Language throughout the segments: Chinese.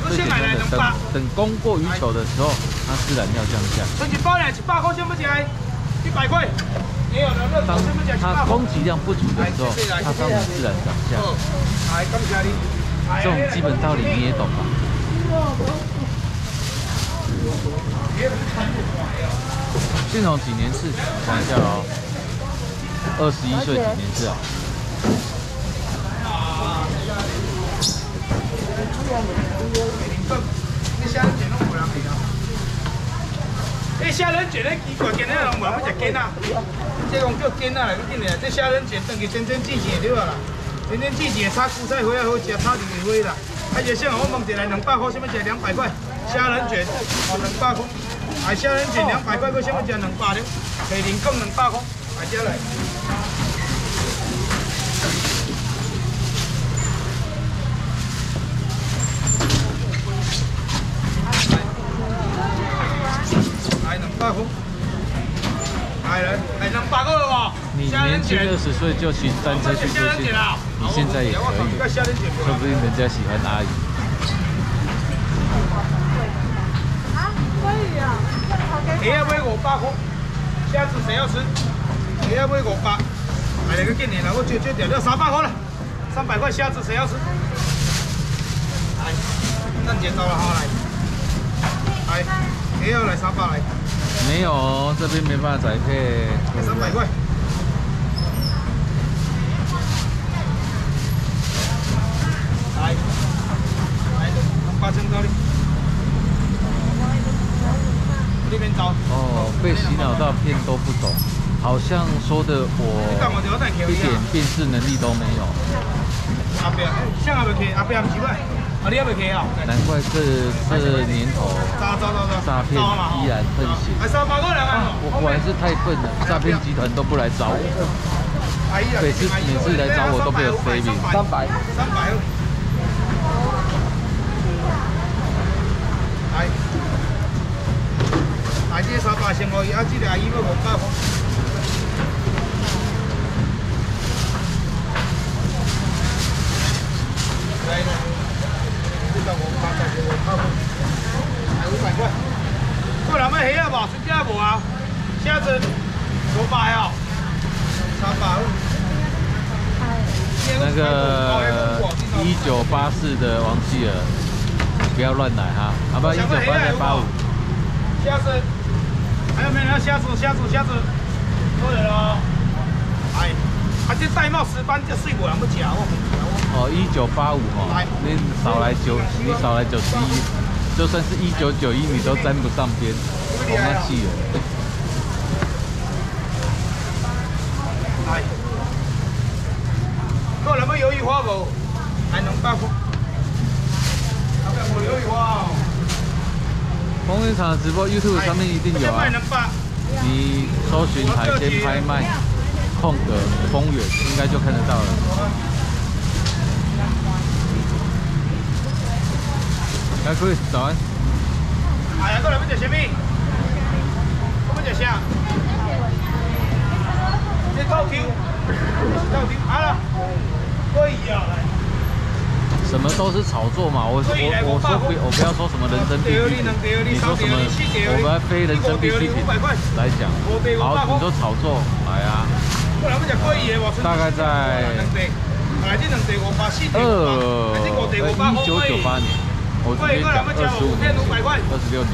都是等供过于求的时候，它自然要降价。剩一包嘞，100块升不起来，100块。也有人热狗升不起来，100块。它供给量不足的时候，它当然自然涨价。这种基本道理你也懂吧？信宏几年次？看一下哦，21岁几年次啊？ 你虾仁卷咧奇怪，今日人无要食卷啊，这讲叫卷啊啦，你定嘞。这虾仁卷当去真正季节对啊啦，真正季节炒韭菜花啊好食，炒莲花啦。啊，就像我问一下，200块什么食200块？虾仁卷哦200块，啊虾仁卷200块，佮什么食200了？白莲藕200块，买下来。 200块，来人，来200块了哦。你年轻20岁就骑单车去做事，你现在也可以，说不定人家喜欢阿姨。啊，可以啊，你要买500块，下次谁要吃？你要买500，买了个给你了，我就掉掉300块了，300块下次谁要吃？来，蛋姐到了哈，来，来。 也要来300来，没有、哦，这边没办法宅配。300块。来，来，8,000刀哩。那边找。哦，被洗脑到骗都不懂，好像说的我一点辨识能力都没有。阿伯，谁阿伯去？阿伯唔奇怪。 难怪这年头诈骗依然横行。我果然是太笨了，诈骗集团都不来找我，每次来找我都被我塞饼。300。来，来这300先可以，啊，这个阿姨要500块。来了。 500块，过来买虾啊无，真正无啊，虾子500哦，300。那个1984的王继尔，不要乱来哈，好吧？1985。虾子，还有没有人要虾子？虾子，多人哦。哎，啊这戴帽10班这水果人要吃哦。 哦，1985哦，你少来91，就算是1991，你都沾不上边，好那气人。来，够了没？鱿鱼花不？还能办不？要不要我鱿鱼花？红运场直播 YouTube 上面一定有啊，你搜寻海鲜拍卖空格风远，应该就看得到了。 哎，各位早安。哎呀，过来要吃什么？要吃啥？这豆丁，好了，可以啊。什么都是炒作嘛，我不要说什么人生必需品，你说什么？我们要非人生必需品来讲，好，你说炒作，来啊。大概在1998年。 我直接讲25年前、26年前，一颗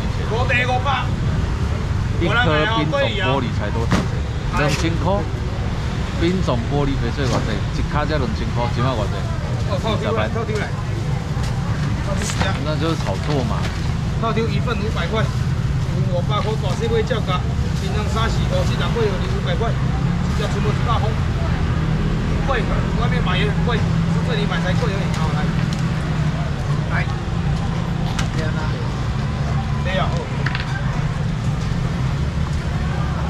冰种玻璃才多少钱？2000块。冰种玻璃肥水偌济？一卡才2000块，起码偌济？10班。那就是炒作嘛。套丢一份500块，500块大细尾照价，平常30、50、60、80有500块，要全部是大风。贵，外面买也很贵，是这里买才贵而已。好来，来。 对啊，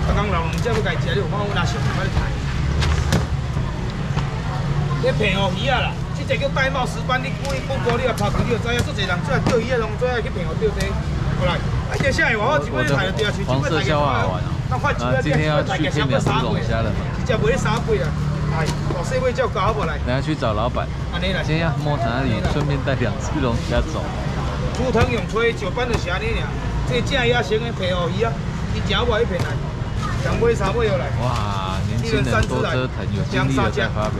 刚刚老农家要家吃，你有看我拿手来买菜。这平湖鱼啊啦，这只叫玳瑁10班，你谷歌你啊拍广，你就知影，足侪人最爱钓鱼啊，拢最爱去平湖钓这。过来，啊，这下下我一尾菜就钓起，一尾菜就卖哦。啊，今天要去骗两只龙虾了嘛？一只卖你3倍啊！哎，我细尾叫搞不来。等下去找老板。今天要摸塘那里，顺便带2只龙虾走。煮汤用炊，石板就是安尼尔。这正野生的白鰲鱼啊，伊正无迄片来，2尾3尾又来。哇，年轻人多折腾，有精力在发表。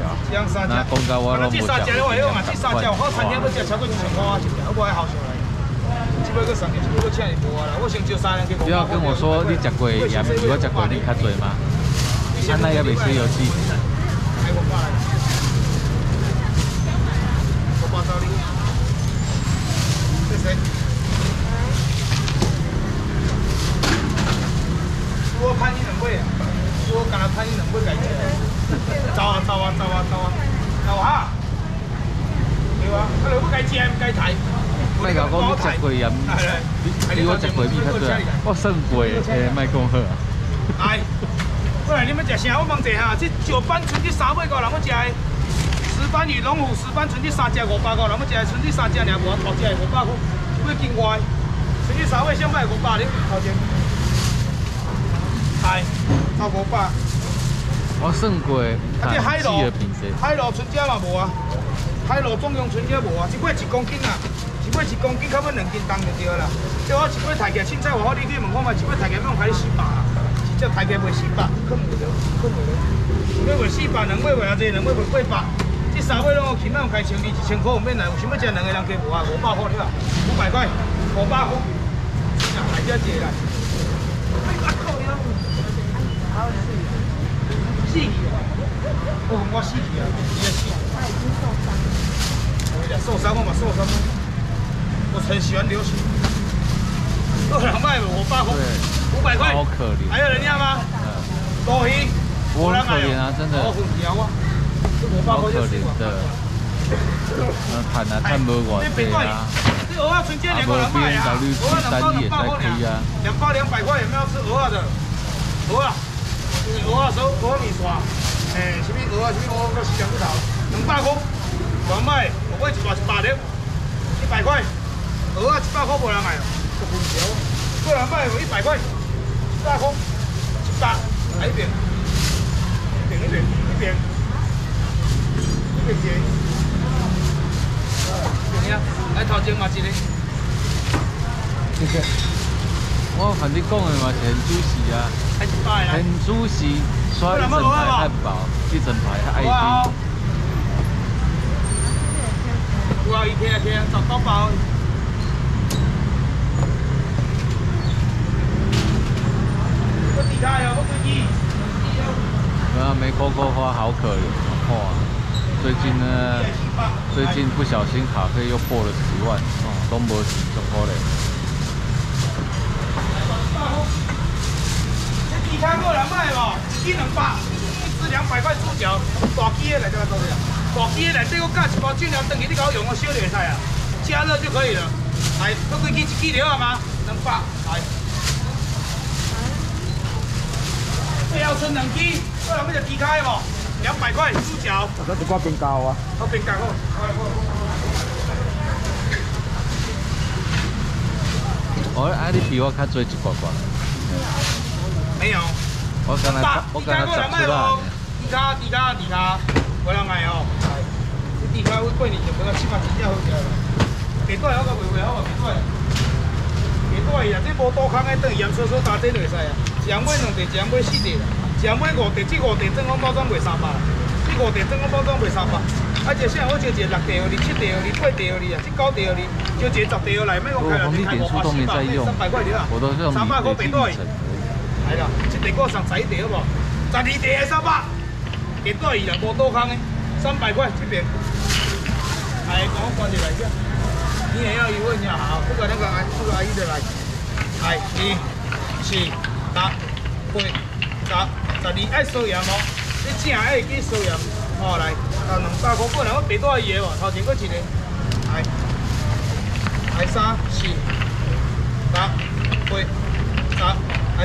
那公交我拢无食。那这三只我用啊，这三只我餐厅都食超过1000块一只，我爱好上来。这摆个上日，我请你无啊啦，我先招3人去。不要跟我说你食过盐鱼，我食过你较多吗？安那也未吃油脂。哎，我挂来。 我判你2尾啊！我刚才判你2尾来着。走哈！对哇，啊，你不该接，不该抬。卖讲我食过盐，比我食过米较多。我算过，卖讲好啊。哎，过来你们食啥？我问一下，这9班剩这3尾个人要食的，10班鱼龙虎10班剩这3只500个人要食的，剩这3只尔，我头只500块，要境外，剩这3尾上卖500，你头前。 海，啊500。我算过，啊这海螺春节嘛无啊，海螺总共春节无啊，一尾1公斤啊，1公斤较要2斤重就对啦。即我一尾抬起，凊彩我好你去问看嘛，一尾抬起，我开始400啊，直接抬起卖400，困袂着。一尾卖400，2尾卖啊济，2尾卖800，这3尾拢起码开1200、1000块有免来，有想要食两个人加无啊，500块了，500块，500块，啊还加济啦。 我死去啊！你死！我俩受伤，我嘛受伤。我很喜欢流血。多少卖500块，500块。好可怜。还有人要吗？多鱼。我很可怜啊，真的。好可怜啊！好可怜的。谈啊谈无偌济啊。这蚵仔春节2个人卖啊，蚵仔2包200块啊，2包200块有没有吃蚵仔的？蚵仔，蚵仔手，蚵仔米刷。 哎，什么鹅啊，什么鹅，我市场不头，200块，我卖，我买100粒，100块，鹅啊100块无人买哦，都分销，个人买哦100块，100块，100，来一边接，怎样？来头前嘛一个，谢谢。我反正讲的嘛是很主席啊，很主席。 刷一整排汉堡，一整排爱心。我要一天找包包。我底下有个鸡。啊，没扣扣花好可怜，哇！最近呢，最近不小心卡费又破了10万，都没钱，怎么嘞？这底下够人卖无？ 一200，一只200块猪脚，大鸡的来这个多少？大鸡的来这个价一包，尽量等于你搞用个小点菜啊，加热就可以了。来，不规矩一斤了好吗？200，来。最后剩2斤，再来买只鸡脚无？200块猪脚。那是挂冰糕啊。好冰糕好。我你比我较做1块。没有。 我刚才吃了。猪脚，我来买哦。你猪脚我过年就买个7、8斤好食啦。别怪我个袂好，别怪伊啦，这无多空的等盐搓搓打底就会使啊。1尾2块，1尾4块啦，1尾5块，这5块真空包装卖300，这5块真空包装卖300。啊，一下我就一6块给你，7块给你，8块给你啊，这9块给你，就一10块给来，卖我开了180、180，300块了啊，300块别怪。 系啦，1块上11块好无？12块的300，几多伊啦？无多空的，300块这边。哎，我关起来先。你也要一问一下啊，不管那个阿姨的来。哎，1、4、8、9、10，爱收盐无？你正爱去收盐，好来，到200块过来，我白带伊的无？头前搁一个，哎，哎3、4、8、9。 还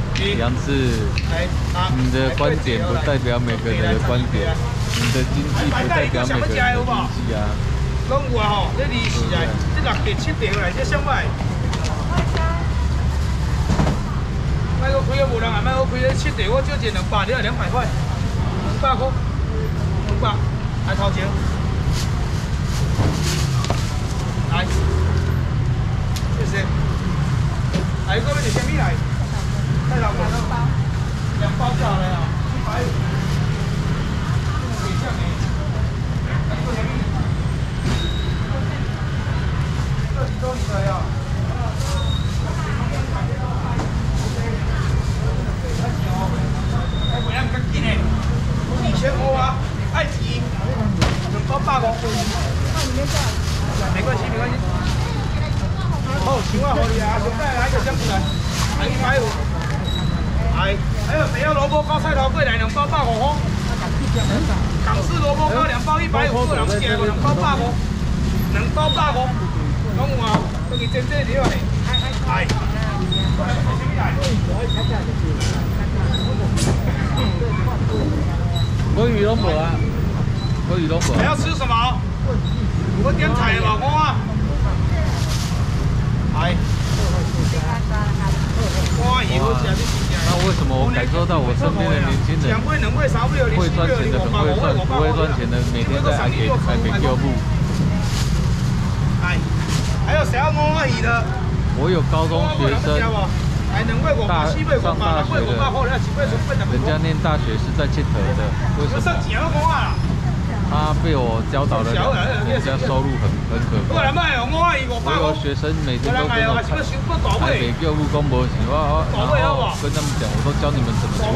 楊志，你的觀點不代表每個人的觀點，你的經濟不代表每個人的經濟啊。攏有啊吼，你二是啊，你六碟七碟來，你想買？買個開啊無人啊，買個開啊七碟，我少錢200，你啊200塊，200塊，200，來掏錢，來。 还有个是虾米来？太老了，2包下来啊，150。这个是虾米？这是多少呀？哎，我两个几呢？2500啊，2285。没关系，没关系。 好，青蛙好厉害，上摆来就上出来，来一百五，来，还有谁要萝卜糕、菜头粿来2包85块，港式萝卜糕2包150，个人吃个2包85，2包85，拢有啊，都是真正的料嘞，来，我鱼都没啊，我鱼都没。你要吃什么？我点菜老公啊。 哎，那为什么我感受到我身边的年轻人会赚钱的不会赚，不会赚钱的每天在挨给丢布？哎，还有谁要摸摸鱼的？我有高中学生，上大学的，人家念大学是在街头的，为什么？他被我教导了2年，人家收入很可观。我有学生每天都跟我谈，台北旧路公婆行，然后跟他们讲，我都教你们怎么做，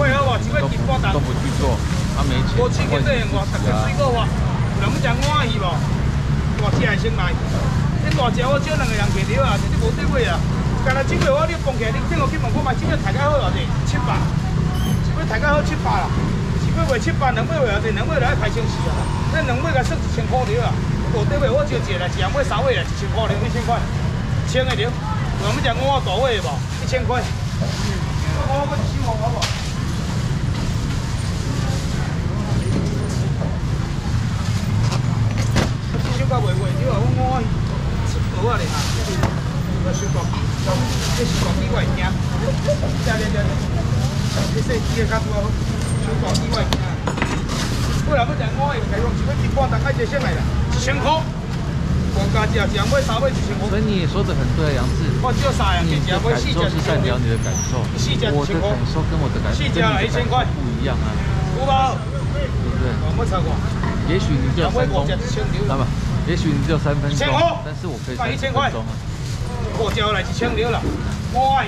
都不去做，他没钱会自己啊。有人讲我去无？我只系先来，你大只我只2个人骑了啊，你无对位啊。干那这个我你放起，你等我去问看卖，这个抬价好偌济？700，这个抬价好700啦。 1尾700，2尾偌济？2尾来排成死啊！咱2尾甲算1000块了啊！五对尾我招一来，2尾3尾来1000块了，1000块，1000个了。我们讲我大尾无？1000块。我个起毛好无？小甲袂袂少啊！我吃多啊哩啊！我小讲，这是讲你外行，吃。你说几个较多好？ 所以你也说的很对，杨志。你的感受是代表你的感受，我的感受跟我的感受跟你的感受不一样啊，对不对？也许你只有3公，那么也许你只有3分钟，但是我可以3分钟啊。我叫来1000了啦，我爱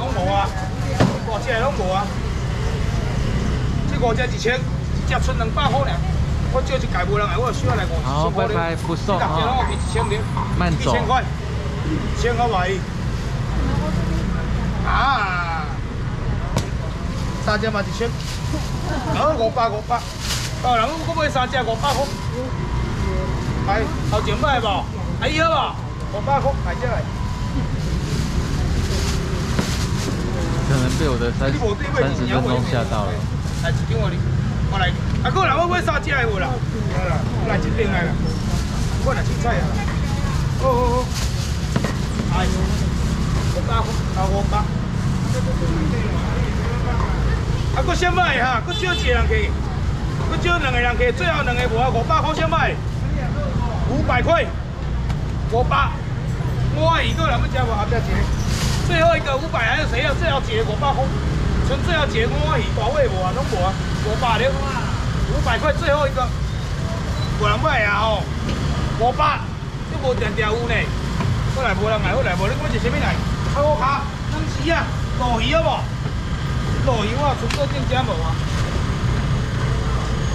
拢无啊，我这拢无啊。 5只1000，一只剩200块了。我招一届无人来，我收下来5。好，拜拜，不送啊。慢走。1000块，1000块。啊！3只嘛1000，好500。哦，人我买3只500块。哎，头前买无？哎呀嘛，500块买只来。可能被我的30分钟吓到了。 来一张我来，啊，过来我买3只的有啦，来一顶来啦，我来凊彩啦，好，哎，500，啊，搁先买哈，搁少一个人去，搁少2个人去，最后2个无啊，500块先买，500块，500，我爱一个人要吃无，后壁一个，最后一个500还有谁要？最后一个500块。 纯粹要结婚，我鱼大尾无啊，拢无啊，500了，500块最后一个，无人买啊吼，500，你无定定有呢，后来无人来，后来无你讲是啥物来？啊我卡，咱鱼啊，鱸鱼啊无，鱸鱼我存到定价无啊。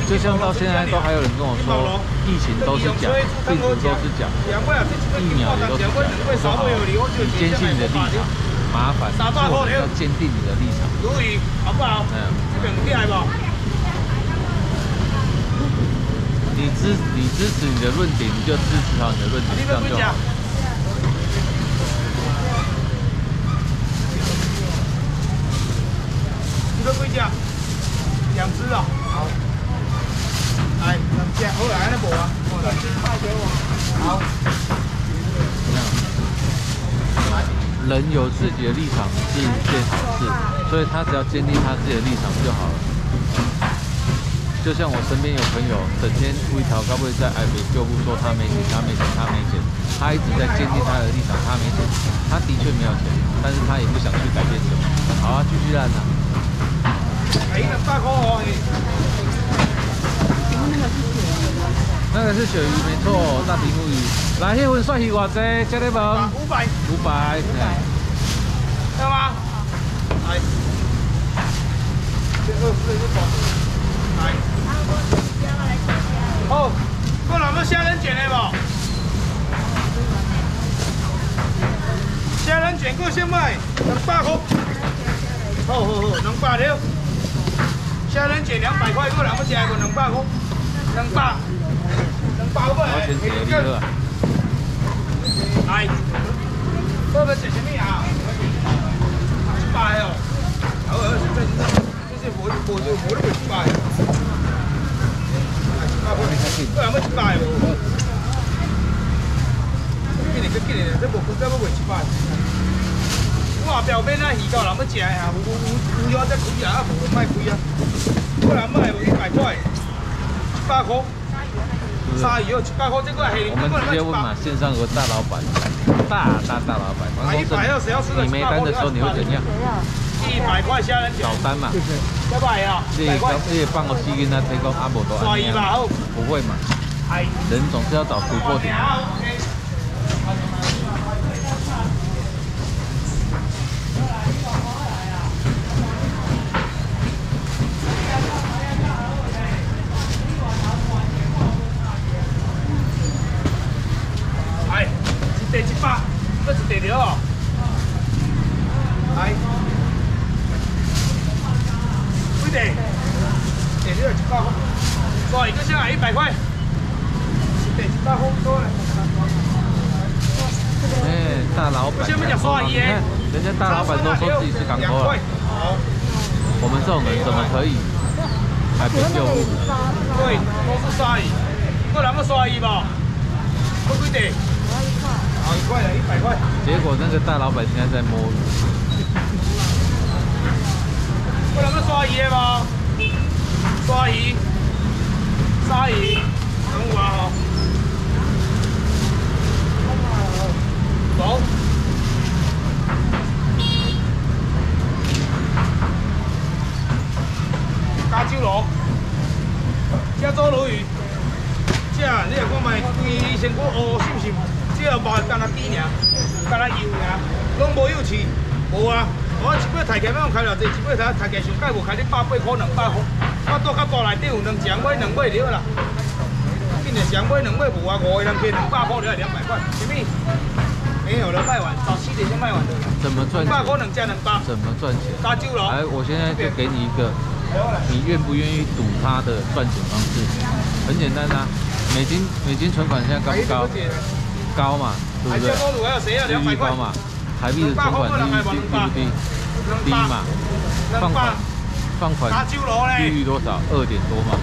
就像到现在都还有人跟我说，疫情都是假，病毒都是假，疫苗也都是假，你坚信你的立场。 麻烦，做人要坚定你的立场。鲈鱼好不好？这边厉害不？你支持你的论点，你就支持好你的论点，这样就好。只，两只啊。好。来，两只，好来，那无啊，好来，卖给我。好。人有自己的立场是一件好事，所以他只要坚定他自己的立场就好了。 就像我身边有朋友，整天为讨高位在挨北救护，说他没钱，他没钱，他没钱，他一直在坚定他的立场，他没钱，他的确没有钱，但是他也不想去改变什么。好啊，继续烂啊！那个是鳕鱼，没错，大屏幕鱼。来，那份算是偌济？这里无？500。500。对吗？来。这2、4、5。 好，过来要虾仁卷的无？虾仁卷过先卖200块。好，200了。虾仁卷200块，过来要虾个200块，200块。来，我们吃什么啊？200哦，好，这是我的200。 我们直接问嘛，线上有大老板，大老板，你没单的时候你会怎样？ 100块虾仁卷，小单嘛，100啊，这放个吸引啊，提供阿伯多安尼啊，不会嘛，人总是要找突破点。哎，1袋100，这是第2哦，哎。 对，1袋100，所以一个箱100块，1袋100多了。哎，大老板，你看人家大老板都说自己是港口了，我们这种人怎么可以还不救护？对，都是鲨鱼，过来么鲨鱼吧，不贵的，好1块了，100块。结果那个大老板现在在摸鱼。 不能够刷鱼的吗？刷鱼，鲨鱼，等我啊！走。加州鲈，加州鲈鱼，这你若看卖规身骨乌，是不是？这也无干那底尔，干那油尔，拢无油翅，无啊。 我一尾大件，我开偌济？一尾大件上届无开你180块、200块。我到较大内底有2尾、2尾了啦。今年2尾、2尾无啊，5个人开200块了，200块。什么？没有了，卖完，早7点就卖完了。怎么赚？200块2只200。怎么赚钱？加州鲈。哎，我现在就给你一个，你愿不愿意赌他的赚钱方式？很简单啊，美金存款现在高不高？高嘛，对不对？利率高嘛。 台币的存款利率低嘛，放款利率多少？2点多嘛。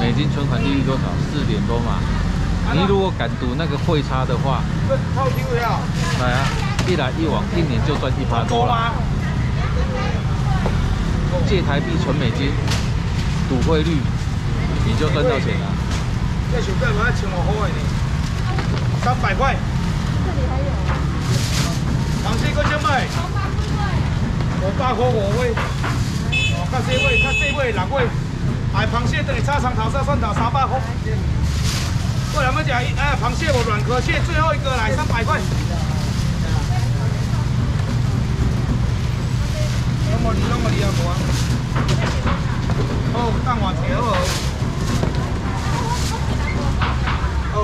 美金存款利率多少？4点多嘛。你如果敢赌那个汇差的话，来啊，一来一往，1年就赚1%多啦。借台币存美金，赌汇率，你就赚到钱了。这手机我要1500块呢，300块。这里还有。 螃蟹搁少卖？500块5尾，哦，较细尾6尾，哎，螃蟹等于炒长头、炒蒜头300块。过来我们讲，哎，螃蟹我软壳蟹最后一个来300块。弄我哩啊，哥。哦，等我调哦。哦。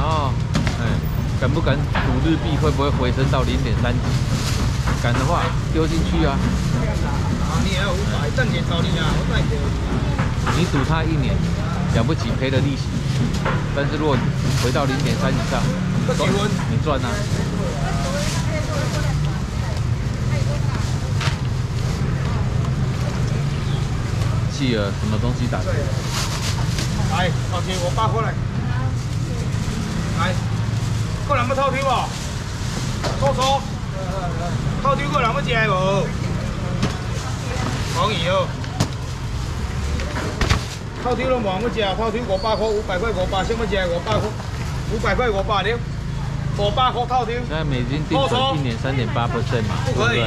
哦，哎，敢不敢赌日币会不会回升到0.3级？敢的话丢进去啊！啊，你也要500，挣钱找你啊，我再丢。你赌他1年，了不起赔了利息，但是如果回到0.3以上，你赚啊！企鹅什么东西打的？来 ，OK， 我爸过来。来，过来要偷丢哦，叔叔，偷丢过来要吃无？讲伊哦，偷丢拢忙要吃，偷丢500块，500块500，想要吃500块，500块500了。 500块套丢，那美金定存一年3.8% 嘛，不可以，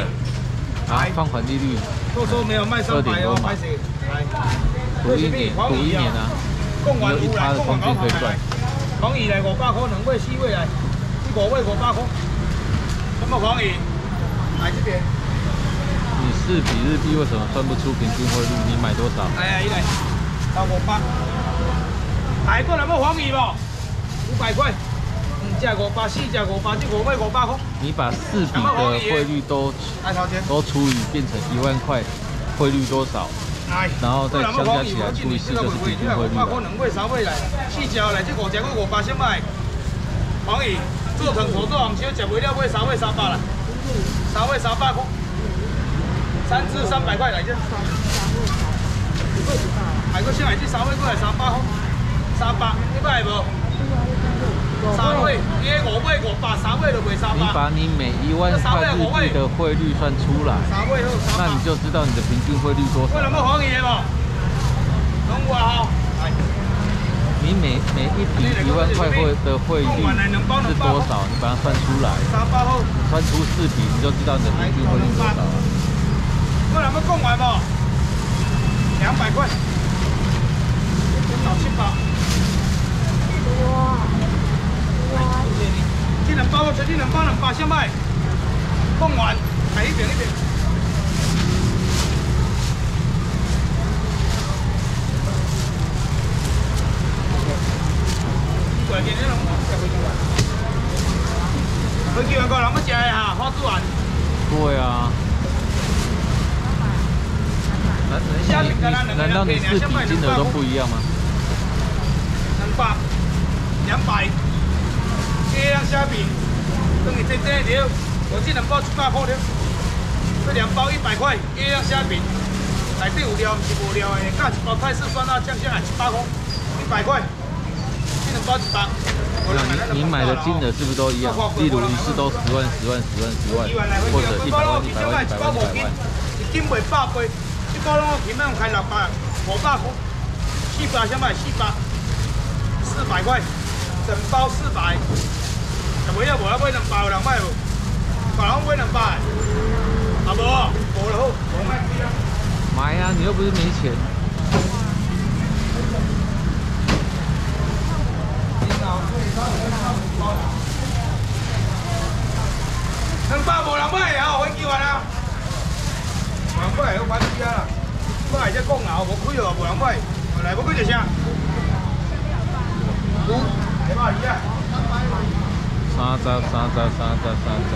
啊，放款利率，都说没有卖300哦，开始，来，赌一年啊，有1%的空间可以赚，黄鱼来500块，2尾4尾来，5尾500块，什么黄鱼？来这边。你是比日币为什么算不出平均汇率？你买多少？哎，一来，到500，来过来要黄鱼不？500块。 500，400，500，500块。你把4笔的汇率都除以变成1万块，汇率多少？然后再相加起来除以4就是平均汇率了。4条来，这5条我500先买。黄鱼做成头做红烧，食袂了买3尾300啦，3尾300块，3只300块来只。还佫先来只3尾过来300块，300你买无？ 3位，因为5位500，3位都卖300。你把你每1万块日币的汇率算出来，那你就知道你的平均汇率多少。为什么黄爷嘛？中国好。你每一笔1万块的汇率是多少？你把它算出来。算出4笔，你就知道你的平均汇率多少了。为什么共完不？200块，700。 这2包我出去2包先买，放完，来一边。关键你拢吃回去完，回去完够人要吃的哈，花枝丸。对啊。难道你4笔金额都不一样吗？200、200。 这样虾饼，等你这条，我这2包100块了，这2包100块，这样虾饼，内底有料，是无料的，加1包泰式酸辣酱下来100块，100块，这2包100。你买的金额是不是都一样？例如你是都10万、10万、10万、10万，或者100万、100万、100万。一斤卖100块，1包拢平均开600、500块，400先买400，400块，整包400。 每日无啦买2包，人买无，别人买2包，啊无，无就好，无买。买啊，你又不是没钱。2包无人买啊，我叫完啊。无人买，我关机啦。买只公牛无开哦，无人买，来无开就啥？五，来吧，伊啊。 3只。